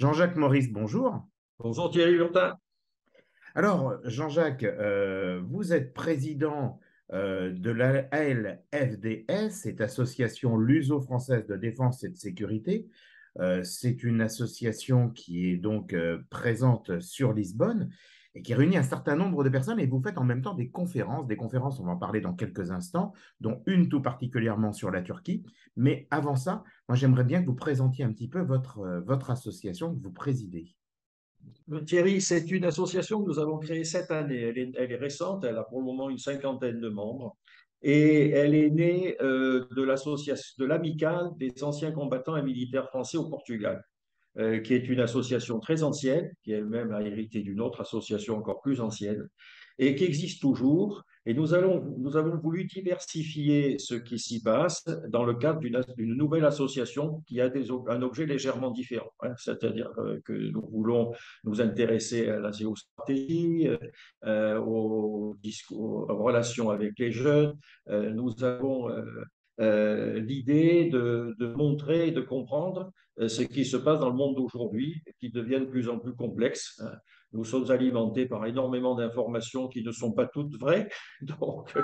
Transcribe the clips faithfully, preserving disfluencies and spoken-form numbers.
Jean-Jacques Maurice, bonjour. Bonjour Thierry Lontard. Alors Jean-Jacques, euh, vous êtes président euh, de l'A L F D S, cette association luso-française de défense et de sécurité. Euh, c'est une association qui est donc euh, présente sur Lisbonne et qui réunit un certain nombre de personnes, et vous faites en même temps des conférences, des conférences, on va en parler dans quelques instants, dont une tout particulièrement sur la Turquie. Mais avant ça, moi j'aimerais bien que vous présentiez un petit peu votre, euh, votre association que vous présidez. Thierry, c'est une association que nous avons créée cette année, elle est, elle est récente, elle a pour le moment une cinquantaine de membres, et elle est née euh, de l'association, de l'amicale des anciens combattants et militaires français au Portugal, euh, qui est une association très ancienne, qui elle-même a hérité d'une autre association encore plus ancienne, et qui existe toujours, et nous, allons, nous avons voulu diversifier ce qui s'y passe dans le cadre d'une, d'une nouvelle association qui a des, un objet légèrement différent, hein, c'est-à-dire euh, que nous voulons nous intéresser à la géostratégie, euh, aux, discours, aux relations avec les jeunes, euh, nous avons euh, euh, l'idée de, de montrer et de comprendre euh, ce qui se passe dans le monde d'aujourd'hui, qui devient de plus en plus complexe, hein. Nous sommes alimentés par énormément d'informations qui ne sont pas toutes vraies, donc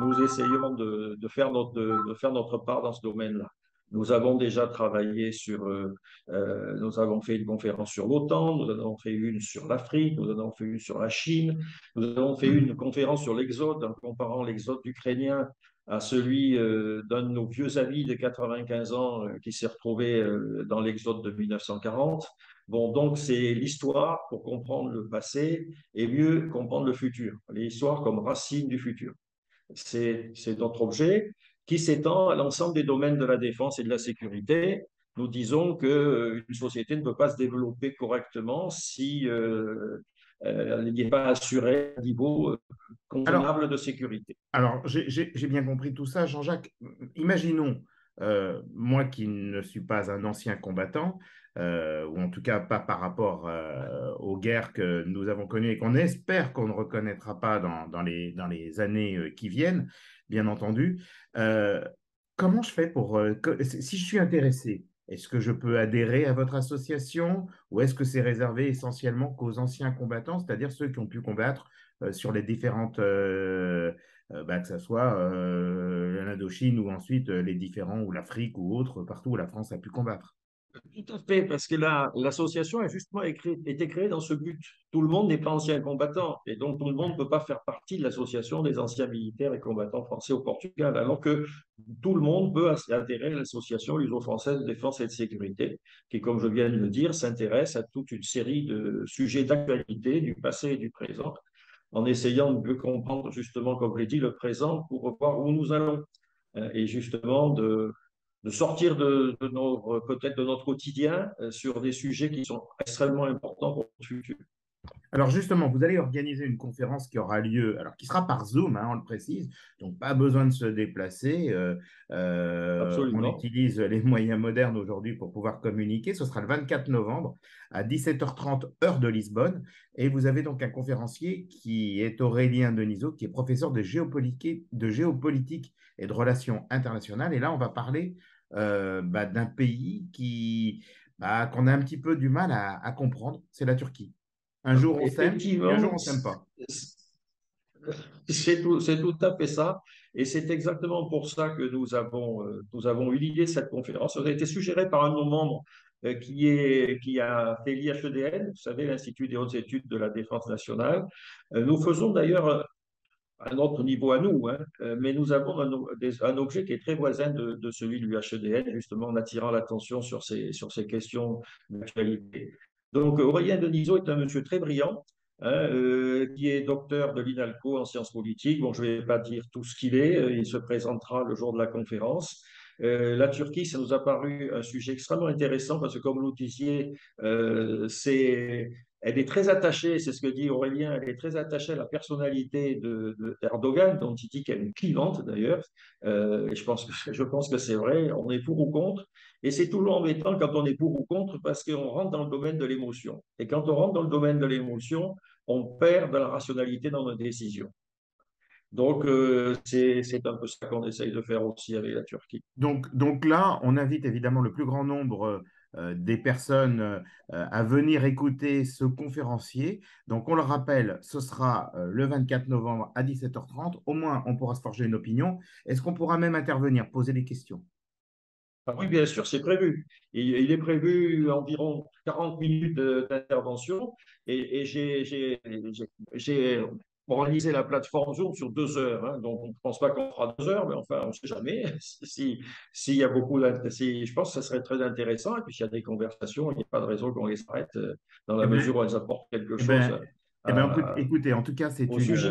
nous essayons de, de, faire, notre, de, de faire notre part dans ce domaine-là. Nous avons déjà travaillé sur, euh, euh, nous avons fait une conférence sur l'OTAN, nous en avons fait une sur l'Afrique, nous en avons fait une sur la Chine, nous avons fait une conférence sur l'exode, en comparant l'exode ukrainien à celui euh, d'un de nos vieux amis de quatre-vingt-quinze ans euh, qui s'est retrouvé euh, dans l'exode de mille neuf cent quarante. Bon, donc c'est l'histoire pour comprendre le passé et mieux comprendre le futur. L'histoire comme racine du futur. C'est, c'est notre objet qui s'étend à l'ensemble des domaines de la défense et de la sécurité. Nous disons qu'une euh, société ne peut pas se développer correctement si euh, Euh, il n'est pas assuré un niveau convenable de sécurité. Alors, j'ai, j'ai, j'ai bien compris tout ça, Jean-Jacques. Imaginons, euh, moi qui ne suis pas un ancien combattant, euh, ou en tout cas pas par rapport euh, aux guerres que nous avons connues et qu'on espère qu'on ne reconnaîtra pas dans, dans, les, dans les années qui viennent, bien entendu. Euh, comment je fais pour… Euh, que, si je suis intéressé, est-ce que je peux adhérer à votre association ou est-ce que c'est réservé essentiellement qu'aux anciens combattants, c'est-à-dire ceux qui ont pu combattre euh, sur les différentes, euh, euh, bah, que ce soit euh, l'Indochine ou ensuite euh, les différents, ou l'Afrique ou autres, partout où la France a pu combattre? Tout à fait, parce que là, l'association a justement écrit, été créée dans ce but. Tout le monde n'est pas ancien combattant et donc tout le monde ne peut pas faire partie de l'association des anciens militaires et combattants français au Portugal, alors que tout le monde peut adhérer à l'association luso-française de défense et de sécurité, qui, comme je viens de le dire, s'intéresse à toute une série de sujets d'actualité du passé et du présent, en essayant de mieux comprendre justement, comme je l'ai dit, le présent pour voir où nous allons et justement de... de sortir de, de nos, peut-être de notre quotidien euh, sur des sujets qui sont extrêmement importants pour le futur. Alors justement, vous allez organiser une conférence qui aura lieu, alors qui sera par Zoom, hein, on le précise, donc pas besoin de se déplacer. Euh, euh, on utilise les moyens modernes aujourd'hui pour pouvoir communiquer. Ce sera le vingt-quatre novembre à dix-sept heures trente, heure de Lisbonne. Et vous avez donc un conférencier qui est Aurélien Denizot, qui est professeur de géopolitique, de géopolitique et de relations internationales. Et là, on va parler Euh, bah, d'un pays qui, bah, qu'on a un petit peu du mal à, à comprendre, c'est la Turquie. Un jour on s'aime, un jour on ne s'aime pas. C'est tout, c'est tout à fait ça. Et c'est exactement pour ça que nous avons, euh, nous avons eu l'idée de cette conférence. Ça a été suggéré par un de nos membres euh, qui, est, qui a fait l'I H E D N, vous savez, l'Institut des hautes études de la défense nationale. Euh, nous faisons d'ailleurs à notre niveau à nous, hein, mais nous avons un, un objet qui est très voisin de, de celui de l'U H E D N, justement en attirant l'attention sur ces, sur ces questions d'actualité. Donc Aurélien Denizot est un monsieur très brillant, hein, euh, qui est docteur de l'INALCO en sciences politiques. Bon, je ne vais pas dire tout ce qu'il est, il se présentera le jour de la conférence. Euh, la Turquie, ça nous a paru un sujet extrêmement intéressant parce que, comme vous le disiez, euh, c'est... Elle est très attachée, c'est ce que dit Aurélien, elle est très attachée à la personnalité de, de Erdogan, dont il dit qu'elle est clivante d'ailleurs, euh, et je pense, que, je pense que c'est vrai, on est pour ou contre, et c'est toujours embêtant quand on est pour ou contre, parce qu'on rentre dans le domaine de l'émotion, et quand on rentre dans le domaine de l'émotion, on perd de la rationalité dans nos décisions. Donc, euh, c'est, c'est un peu ça qu'on essaye de faire aussi avec la Turquie. Donc, donc là, on invite évidemment le plus grand nombre euh, des personnes euh, à venir écouter ce conférencier. Donc, on le rappelle, ce sera euh, le vingt-quatre novembre à dix-sept heures trente. Au moins, on pourra se forger une opinion. Est-ce qu'on pourra même intervenir, poser des questions? Oui, bien sûr, c'est prévu. Il, il est prévu environ quarante minutes d'intervention et, et j'ai organisé la plateforme Zoom sur deux heures. Hein, donc, on ne pense pas qu'on fera deux heures, mais enfin, on ne sait jamais. Si, si y a beaucoup si, je pense que ça serait très intéressant. Et puis, s'il y a des conversations, il n'y a pas de raison qu'on les arrête dans la et mesure où elles apportent quelque chose. Ben, à, et ben, on peut, écoutez, en tout cas, c'est une... sujet.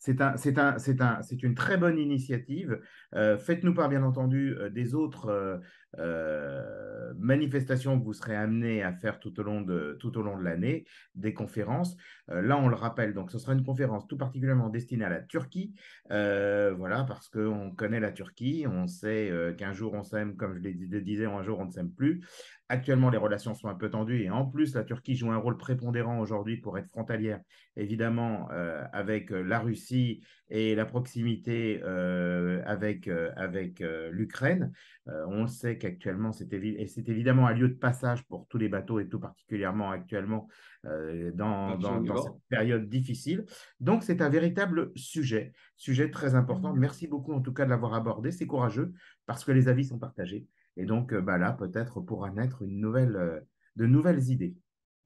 C'est un, c'est un, c'est un, c'est une très bonne initiative. Euh, faites-nous part, bien entendu, des autres euh, euh, manifestations que vous serez amenés à faire tout au long de, tout au long de l'année, des conférences. Euh, là, on le rappelle, donc, ce sera une conférence tout particulièrement destinée à la Turquie. Euh, voilà, parce qu'on connaît la Turquie, on sait euh, qu'un jour on s'aime, comme je le disais, un jour on ne s'aime plus. Actuellement, les relations sont un peu tendues et en plus, la Turquie joue un rôle prépondérant aujourd'hui pour être frontalière, évidemment, euh, avec la Russie et la proximité euh, avec, euh, avec euh, l'Ukraine. Euh, on sait qu'actuellement, c'est évi évidemment un lieu de passage pour tous les bateaux et tout particulièrement actuellement euh, dans, dans, dans cette période difficile. Donc, c'est un véritable sujet, sujet très important. Merci beaucoup en tout cas de l'avoir abordé. C'est courageux parce que les avis sont partagés. Et donc, bah là, peut-être pourra naître une nouvelle, de nouvelles idées.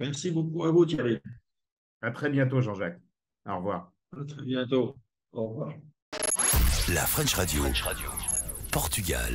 Merci beaucoup à vous, Thierry. À très bientôt, Jean-Jacques. Au revoir. À très bientôt. Au revoir. La French Radio, French Radio. Portugal.